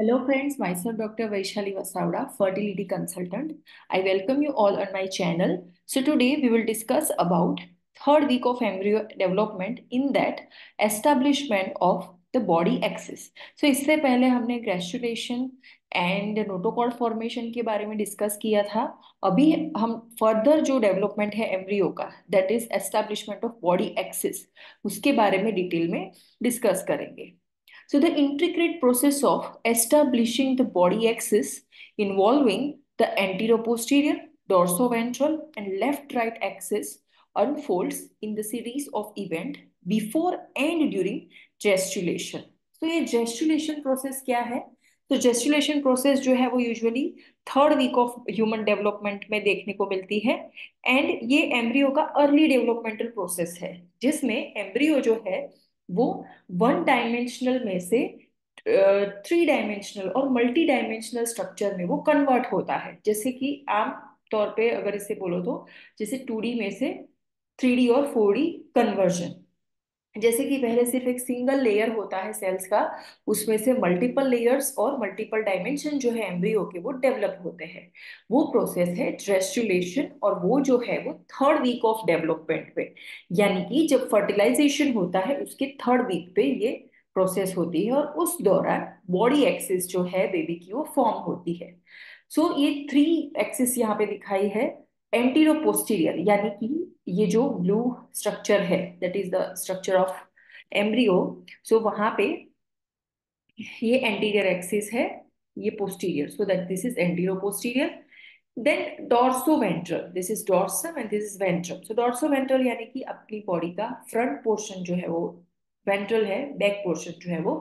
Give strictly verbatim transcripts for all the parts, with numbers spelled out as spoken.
Hello friends, myself Doctor Vaishali Vasavda, fertility consultant. I welcome you all on my channel. So today we will discuss about third week of embryo development, in that establishment of the body axis. So इससे पहले हमने granulation and notochord formation के बारे में discuss किया था. अभी हम फर्दर जो डेवलपमेंट है एम्ब्रियो का, that is establishment of body axis, उसके बारे में डिटेल में डिस्कस करेंगे. So the intricate process of establishing the body axis involving the anteroposterior, dorsoventral and left-right axis unfolds in the series of events before and during gestation. So ये gestation process क्या है? तो gestation process जो है वो usually third week of human development में देखने को मिलती है, and ये embryo का early developmental process है, जिसमें embryo जो है वो वन डायमेंशनल में से थ्री डायमेंशनल और मल्टी डायमेंशनल स्ट्रक्चर में वो कन्वर्ट होता है. जैसे कि आम तौर पे अगर इसे बोलो तो जैसे टू डी में से थ्री डी और फोर डी कन्वर्जन. जैसे कि पहले सिर्फ एक सिंगल लेयर होता है सेल्स का, उसमें से मल्टीपल लेयर्स और मल्टीपल डायमेंशन जो है एम्ब्रियो के वो डेवलप होते हैं. वो प्रोसेस है ड्रेस्टुलेशन, और वो जो है वो थर्ड वीक ऑफ डेवलपमेंट पे, यानी कि जब फर्टिलाइजेशन होता है उसके थर्ड वीक पे ये प्रोसेस होती है, और उस दौरान बॉडी एक्सिस जो है बेबी की वो फॉर्म होती है. सो so, ये थ्री एक्सिस यहाँ पे दिखाई है. एंटीरो पोस्टीरियर यानी कि ये जो ब्लू स्ट्रक्चर है that is the structure of embryo. So वहां पे ये एंटीरियर एक्सिस है, ये posterior, so that this is antero posterior. Then dorso ventral, this is dorsum and this is ventrum. So dorso ventral यानी कि अपनी body का फ्रंट पोर्शन जो है वो वेंट्रल है, बैक पोर्शन जो है वो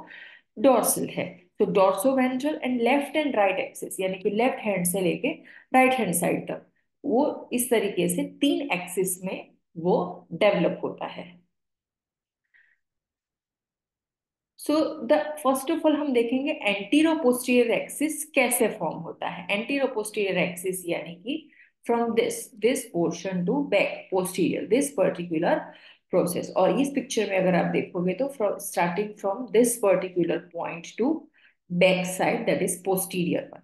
डॉर्सल है. तो dorso ventral and left and right axis यानी कि लेफ्ट हैंड से लेके राइट हैंड साइड तक वो इस तरीके से तीन एक्सिस में वो डेवलप होता है. So the first of all हम देखेंगे एंटीरो पोस्टीरियर एक्सिस कैसे फॉर्म होता है. एंटीरो पोस्टीरियर एक्सिस यानी कि from this this portion to back posterior, this particular process. और इस पिक्चर में अगर आप देखोगे तो starting from this particular point to back side, that is posterior one.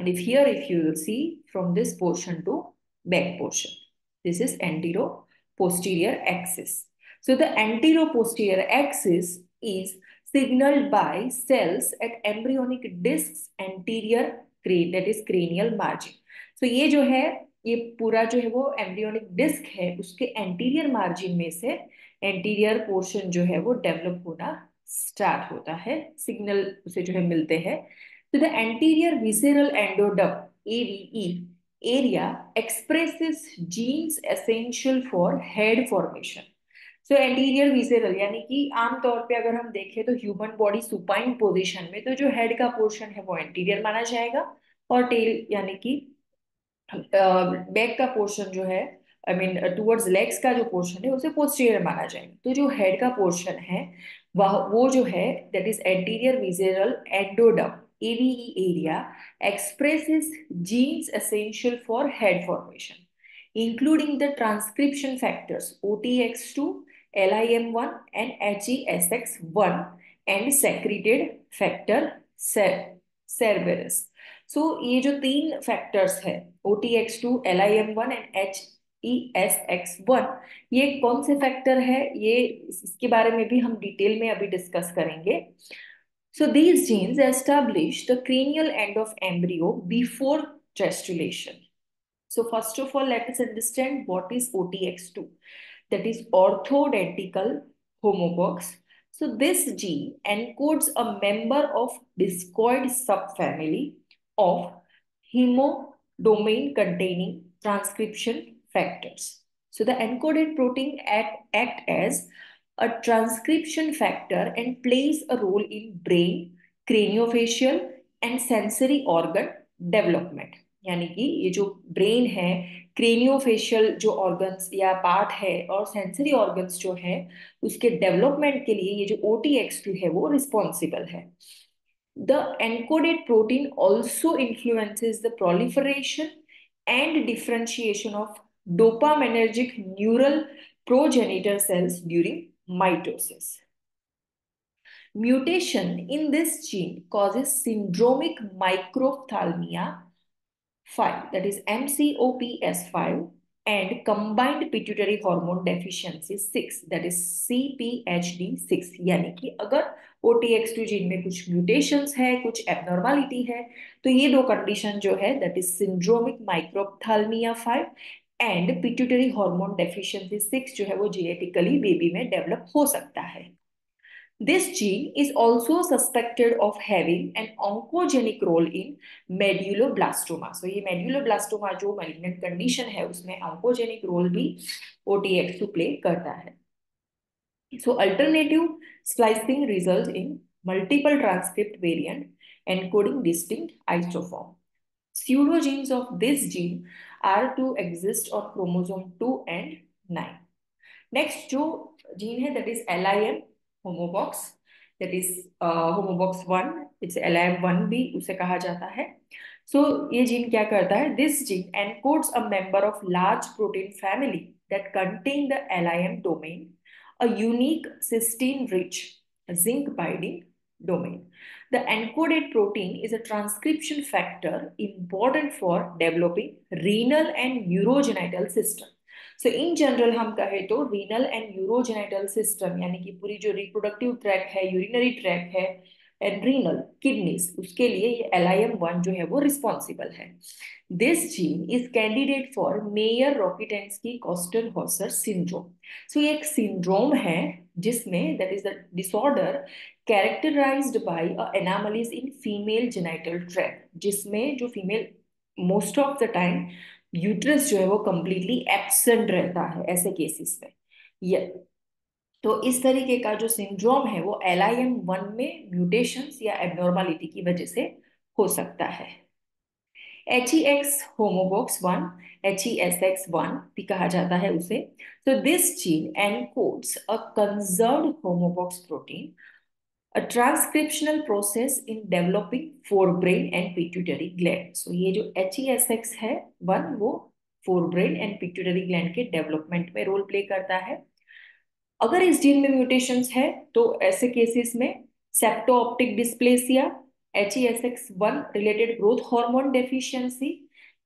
And if here, if you will see from this portion to back portion, this is antero-posterior axis. So the antero-posterior axis is signaled by cells at embryonic discs anterior cranial, that is cranial margin. So ये जो है ये पूरा जो है वो embryonic disc है, उसके anterior margin में से anterior portion जो है वो develop होना start होता है, signal उसे जो है मिलते हैं. So the anterior visceral endoderm (A V E) area expresses genes essential for head formation. So anterior visceral यानी कि आमतौर पे अगर हम देखें तो ह्यूमन बॉडी सुपाइन पोजिशन में तो जो हेड का पोर्शन है वो एंटीरियर माना जाएगा, और टेल यानी कि बैक का पोर्शन जो है आई मीन टुवर्ड्स लेग्स का जो पोर्शन है उसे पोस्टीरियर माना जाएगा. तो जो हेड का पोर्शन है वह वो जो है that is anterior visceral endoderm A V E area expresses genes essential for head formation, including the transcription factors O T X two, L I M one and H E S X one and secreted factor Cerberus. So, ये जो तीन factors है O T X two, L I M one and H E S X one, ये कौन से factor है ये इसके बारे में भी हम detail में अभी discuss करेंगे. So these genes establish the cranial end of embryo before gestulation. So first of all, let us understand what is O T X two, that is orthodentical homobox. So this gene encodes a member of discoid subfamily of hemodomain containing transcription factors. So the encoded protein act, act as a transcription factor and plays a role in brain, craniofacial and sensory organ development. यानी कि ये जो brain है, craniofacial जो organs या part है और sensory organs जो है उसके development के लिए ये जो O T X two है वो responsible है. The encoded protein also influences the proliferation and differentiation of dopaminergic neural progenitor cells during mitosis. Mutation in this gene causes syndromic microphthalmia five, that is M C O P S five, and combined pituitary hormone deficiency six, that is C P H D six. यानी कि अगर O T X two gene में कुछ mutations है, कुछ abnormality है, तो ये दो condition जो है, that is syndromic microphthalmia five and pituitary hormone deficiency six जो है वो genetically baby में develop हो सकता है. This gene is also suspected of having an oncogenic role in medulloblastoma. So ये medulloblastoma जो malignant condition है उसमें oncogenic role भी O T X two play करता है. So alternative splicing results in multiple transcript variant encoding distinct isoform. Pseudogenes of this gene are to exist on chromosome two and nine. Next जो gene है that is L I M homobox, that is uh, homobox one, it's L I M one भी उसे कहा जाता है. So ये gene क्या करता है? This gene encodes a member of large protein family that contain the L I M domain, a unique cysteine-rich zinc-binding domain. The encoded protein is a transcription factor important for developing renal and urogenital system. So in general हम कहें तो renal and urogenital system यानी कि पूरी जो reproductive tract है, urinary tract है and renal kidneys, उसके लिए ये L I M one जो है वो responsible है. This gene is candidate for Mayer-Rokitansky-Küster-Hauser syndrome. So ये एक syndrome है जिसमें that is the disorder characterized by anomalies in female genital tract, जिसमें जो female most of the time uterus जो है वो completely absent रहता है ऐसे केसेस में. ये तो इस तरीके का जो सिंड्रोम है वो L I M one में म्यूटेशंस या एब्नॉर्मलिटी की वजह से हो सकता है. H E X homeobox one, H E S X one भी कहा जाता है उसे. तो this gene encodes a conserved homeobox protein, a transcriptional process in developing forebrain and pituitary gland. So ये जो H E S X है one वो forebrain and pituitary gland के development में role play करता है. अगर इस gene में mutations है तो ऐसे cases में septo-optic dysplasia, H E S X one related growth hormone deficiency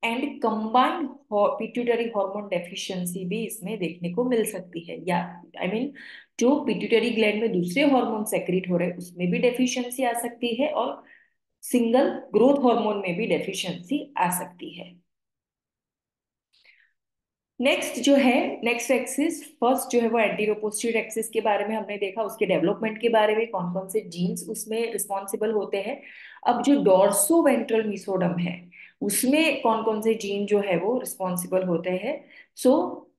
and combined pituitary hormone deficiency भी इसमें देखने को मिल सकती है. या I mean जो पिट्यूटरी ग्लैंड में दूसरे हार्मोन सेक्रेट हो रहे हैं उसमें भी डेफिशिएंसी आ सकती है और सिंगल ग्रोथ हार्मोन में भी डेफिशिएंसी आ सकती है. नेक्स्ट जो है नेक्स्ट एक्सिस, फर्स्ट जो है वो एंटीरो पोस्टीरियर एक्सिस के बारे में हमने देखा, उसके डेवलपमेंट के बारे में, कौन कौन से जीन्स उसमें रिस्पॉन्सिबल होते हैं. अब जो डॉर्सो वेंट्रल मेसोडम है उसमें कौन कौन से जीन जो है वो रिस्पॉन्सिबल होते हैं. So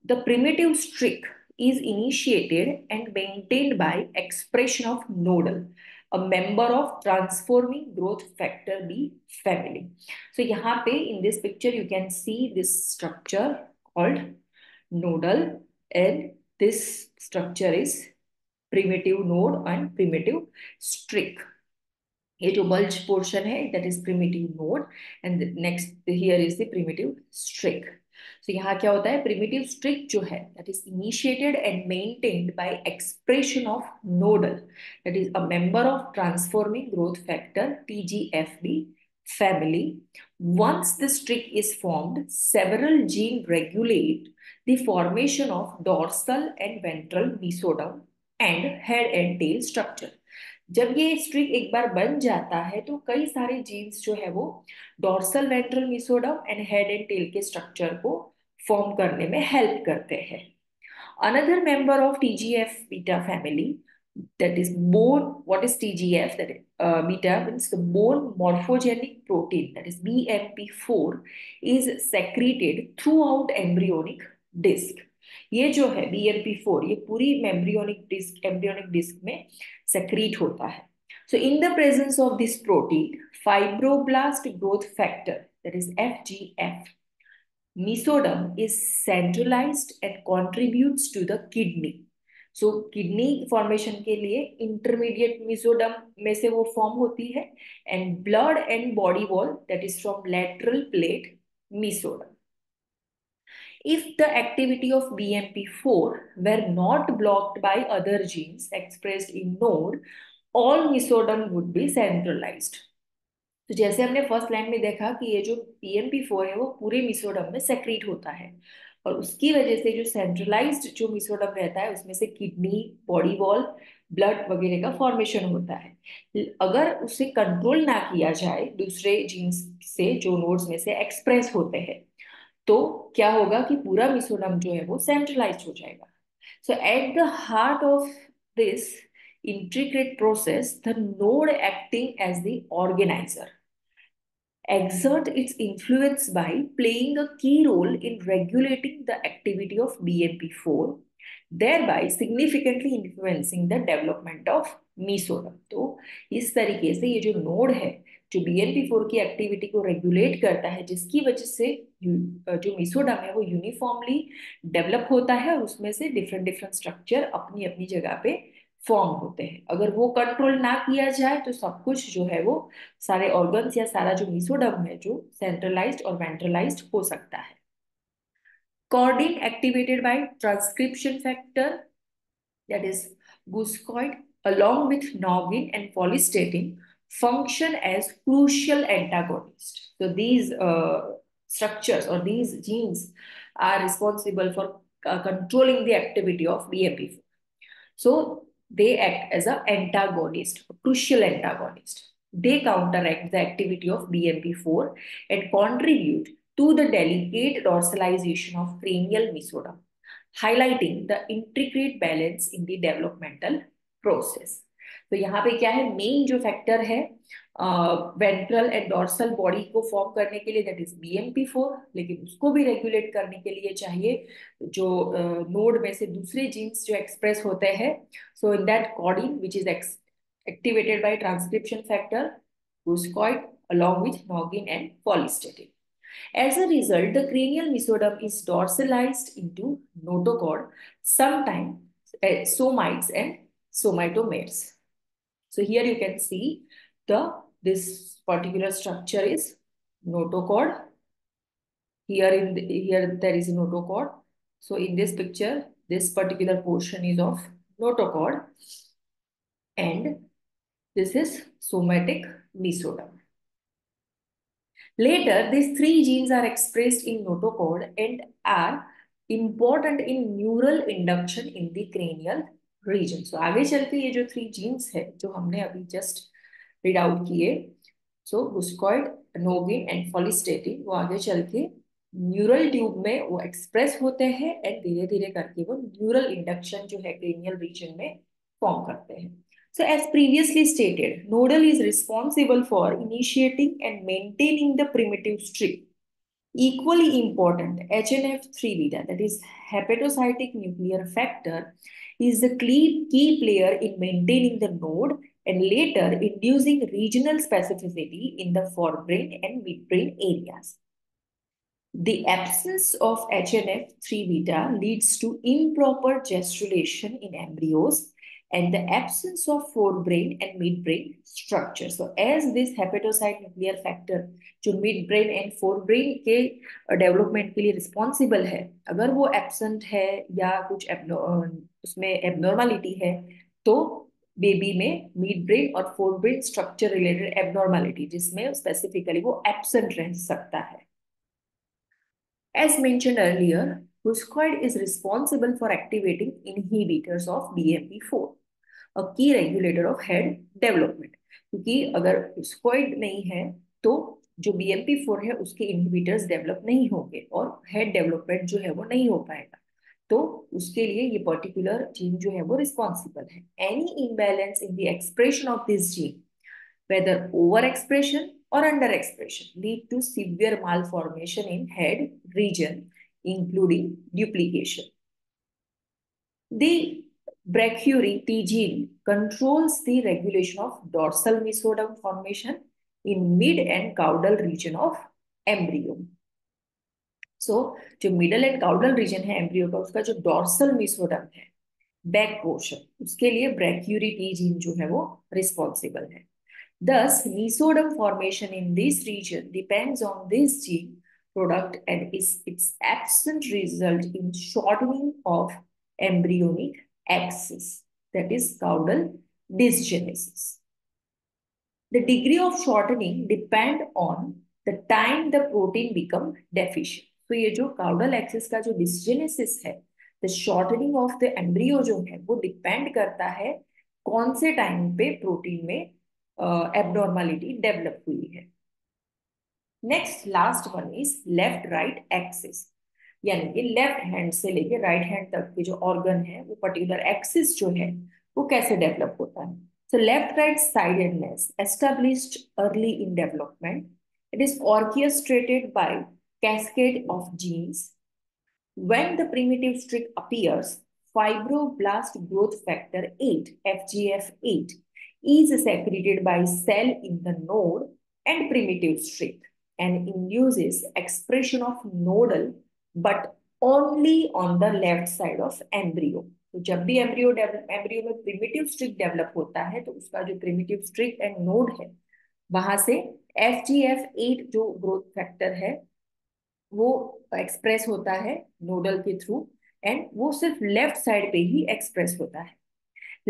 the primitive streak is initiated and maintained by expression of nodal, a member of transforming growth factor B family. So यहाँ पे in this picture you can see this structure called nodal and this structure is primitive node and primitive strike. ये जो bulge portion है that is primitive node and the next here is the primitive strike. So यहाँ क्या होता है, primitive streak जो है that is initiated and maintained by expression of nodal, that is a member of transforming growth factor T G F B family. Once the streak is formed, several genes regulate the formation of dorsal and ventral mesoderm and head and tail structure. जब ये streak एक बार बन जाता है तो कई सारे jeans जो है वो dorsal ventral mesoderm and head and tail के स्ट्रक्चर को फॉर्म करने में हेल्प करते हैं. Another member of TGF beta family that is bone, what is TGF, that is beta means the bone morphogenic protein that is B M P four is secreted throughout embryonic disc. ये जो है B M P four ये पूरी embryonic disc embryonic disc में secrete होता है. So in the presence of this protein fibroblast growth factor that is F G F mesoderm is centralized and contributes to the kidney. सो kidney formation के लिए intermediate mesoderm में से वो form होती है and blood and body wall that is from lateral plate mesoderm. If the activity of B M P four were not blocked by other genes expressed in node, all mesoderm would be centralized. तो जैसे हमने first line में देखा कि ये जो P M P four है वो पूरे मिसोडम में सेक्रीट होता है और उसकी वजह से जो सेंट्रलाइज्ड जो मिसोडम रहता है उसमें से किडनी, बॉडी वॉल, ब्लड वगैरह का फॉर्मेशन होता है। अगर उसे कंट्रोल ना किया जाए दूसरे जीन्स से जो नोड्स में से एक्सप्रेस होते हैं तो क्या होगा कि पूरा मिसोडम जो है वो सेंट्रलाइज हो जाएगा। So at the heart of this intricate process, the node acting as the organizer exerts its influence by playing a key role in regulating the activity of B M P four, thereby significantly influencing the development of mesoderm. तो इस तरीके से ये जो node है जो B M P four की activity को रेगुलेट करता है जिसकी वजह से जो मेसोडर्म है वो यूनिफॉर्मली डेवलप होता है और उसमें से डिफरेंट डिफरेंट स्ट्रक्चर अपनी अपनी जगह पे फॉर्म होते हैं। अगर वो कंट्रोल ना किया जाए तो सब कुछ जो है वो सारे ऑर्गन्स या सारा जो मेसोडर्म है जो सेंट्रलाइज्ड और वेंट्रलाइज्ड हो सकता है। Chordin activated by transcription factor that is goosecoid along with noggin and follistatin function as crucial antagonists. So these uh, structures or these genes are responsible for uh, controlling the activity of B M P four. So they act as an antagonist, a crucial antagonist. They counteract the activity of B M P four and contribute to the delicate dorsalization of cranial mesoderm, highlighting the intricate balance in the developmental process. तो यहाँ पे क्या है main जो factor है ventral and dorsal body को form करने के लिए that is B M P four, लेकिन उसको भी रेगुलेट करने के लिए चाहिए जो नोड uh, में से दूसरे जीन्स जो एक्सप्रेस होते हैं। So in that chordin which is activated by transcription factor goosecoid along with noggin and follistatin. As a result, the cranial mesoderm is dorsalized into notochord, sometimes uh, somites and somitomeres. So here you can see the this particular structure is notochord. Here in the, here there is notochord. So in this picture, this particular portion is of notochord, and this is somatic mesoderm. Later, these three genes are expressed in notochord and are important in neural induction in the cranial region. So आगे चल के ये जो three jeans है जो हमने अभी just read out किए सो गुस्कॉइड, नोगिन एंड फॉलिस्टेटिन वो आगे चल के न्यूरल ट्यूब में वो एक्सप्रेस होते हैं एंड धीरे धीरे करके वो न्यूरल इंडक्शन जो है क्रेनियल रीजन में फॉर्म करते हैं. So as previously stated, nodal is responsible for initiating and maintaining the primitive streak. Equally important, H N F three beta, that is hepatocytic nuclear factor, is the key, key player in maintaining the node and later inducing regional specificity in the forebrain and midbrain areas. The absence of H N F three beta leads to improper gastrulation in embryos and the absence of forebrain and midbrain structure. So as this hepatocyte nuclear factor, जो midbrain and forebrain के development के लिए responsible है, अगर वो absent है या कुछ उसमें abnormality है, तो baby में midbrain और forebrain structure related abnormality, जिसमें specifically वो absent रह सकता है. As mentioned earlier, goosecoid is responsible for activating inhibitors of B M P four. A key regulator of head development. क्योंकि अगर गुस्कॉइड नहीं है तो जो B M P four है उसके inhibitors develop नहीं होंगे और head development जो है वो नहीं हो पाएगा, तो उसके लिए ये particular gene जो है वो responsible है. Any imbalance in the expression of this gene, whether over expression or under expression, lead to severe malformation in head region, including duplication. The Brachyury T gene controls the regulation of dorsal mesoderm formation in mid and caudal region of embryo. So, जो middle and caudal region है embryo का उसका जो dorsal mesoderm है back portion उसके लिए Brachyury T gene जो है वो responsible है. Thus, mesoderm formation in this region depends on this gene product and is its absent result in shortening of embryonic axis, that is caudal dysgenesis. The degree of shortening depend on the time the protein become deficient. So ये जो caudal axis का जो dysgenesis है, the shortening of the embryo जो है, वो depend करता है कौन से time पे protein में uh, abnormality develop हुई है. Next, last one is left-right axis. यानी कि left hand से लेके right hand तक के जो organ है, वो particular axis जो है, वो कैसे develop होता है. So left-right sidedness established early in development. It is orchestrated by cascade of genes. When the primitive streak appears, fibroblast growth factor eight, F G F eight, is secreted by cell in the node and primitive streak and induces expression of nodal, but only on the left side of embryo. So जब भी embryo embryo में primitive streak develop होता है, तो उसका जो primitive streak and node है, वहाँ से F G F eight जो growth factor है, वो express होता है nodal के through, and वो सिर्फ left side पे ही express होता है.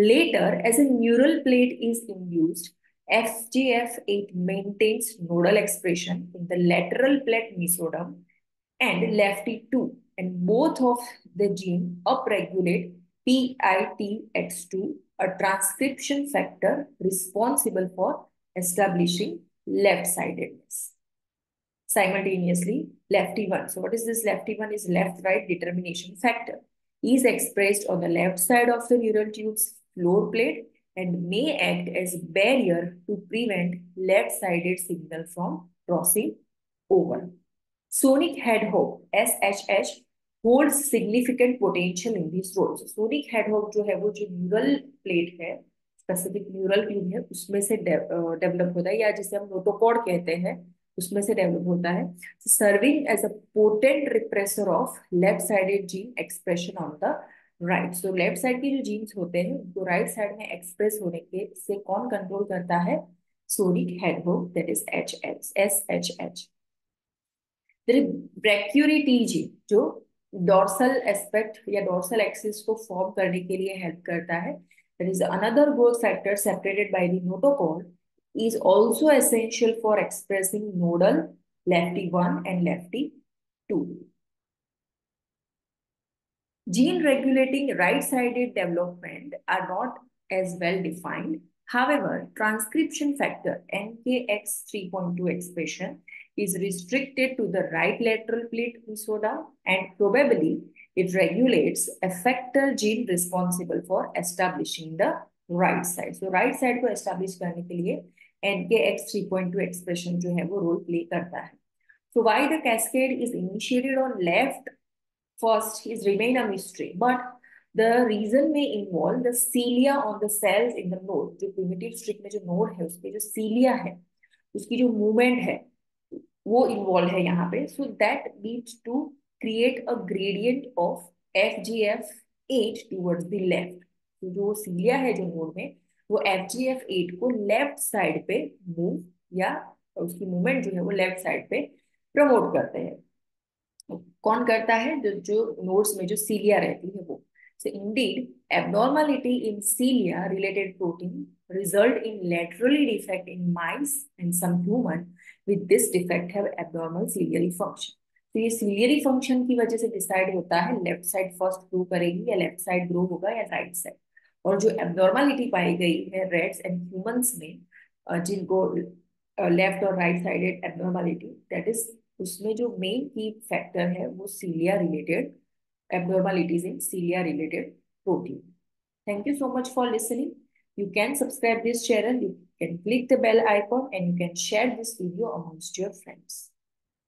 Later, as a neural plate is induced, F G F eight maintains nodal expression in the lateral plate mesoderm and lefty two, and both of the gene upregulate P I T X two, a transcription factor responsible for establishing left-sidedness. Simultaneously, lefty one. So what is this lefty one? Is left-right determination factor. Is expressed on the left side of the neural tube's floor plate and may act as barrier to prevent left-sided signal from crossing over. Sonic hedgehog S H H holds significant potential in this role. So sonic hedgehog जो है वो जो neural plate है, specific neural tube है, उसमें से de uh, develop होता है, या जिसे हम notochord कहते हैं, उसमें से develop होता है. So serving as a potent repressor of left-sided gene expression on the right. So left side के जो genes होते हैं, उनको right side में express होने के से कौन control करता है? Sonic hedgehog, that is H S H H. Brachyury T G जो डॉर्सल एस्पेक्ट या डॉर्सल एक्सिस को फॉर्म करने के लिए हेल्प करता है, that is another growth factor separated by the notochord, is also essential for expressing nodal lefty one and lefty two. Gene regulating right sided development are not as well defined. However, transcription factor N K X three point two expression is restricted to the right lateral plate mesoderm, and probably it regulates effector gene responsible for establishing the right side. So right side को establish करने के लिए N K X three point two expression जो है वो role play करता है. So why the cascade is initiated on left first is remain a mystery, but the reason may involve the cilia on the cells in the node. जो primitive streak में जो node है, उसके जो cilia है, उसकी जो movement है, वो involved है यहाँ पे. So that leads to create a gradient of F G F eight towards the left. तो जो cilia है जो node में, वो F G F eight को left side पे move या उसकी movement जो है वो left side पे promote करते हैं. कौन करता है? जो जो nodes में जो cilia रहती है वो. So indeed, abnormality in cilia-related protein result in laterally defect in mice, and some humans with this defect have abnormal ciliary function. So ये ciliary function की वजह से decide होता है left side first grow करेगी या left side grow होगा या right side. और जो abnormality पाई गई है rats and humans में जिनको left और right sided abnormality, that is उसमें जो main key factor है वो cilia-related abnormalities in cilia-related protein. Thank you so much for listening. You can subscribe this channel, you can click the bell icon, and you can share this video amongst your friends.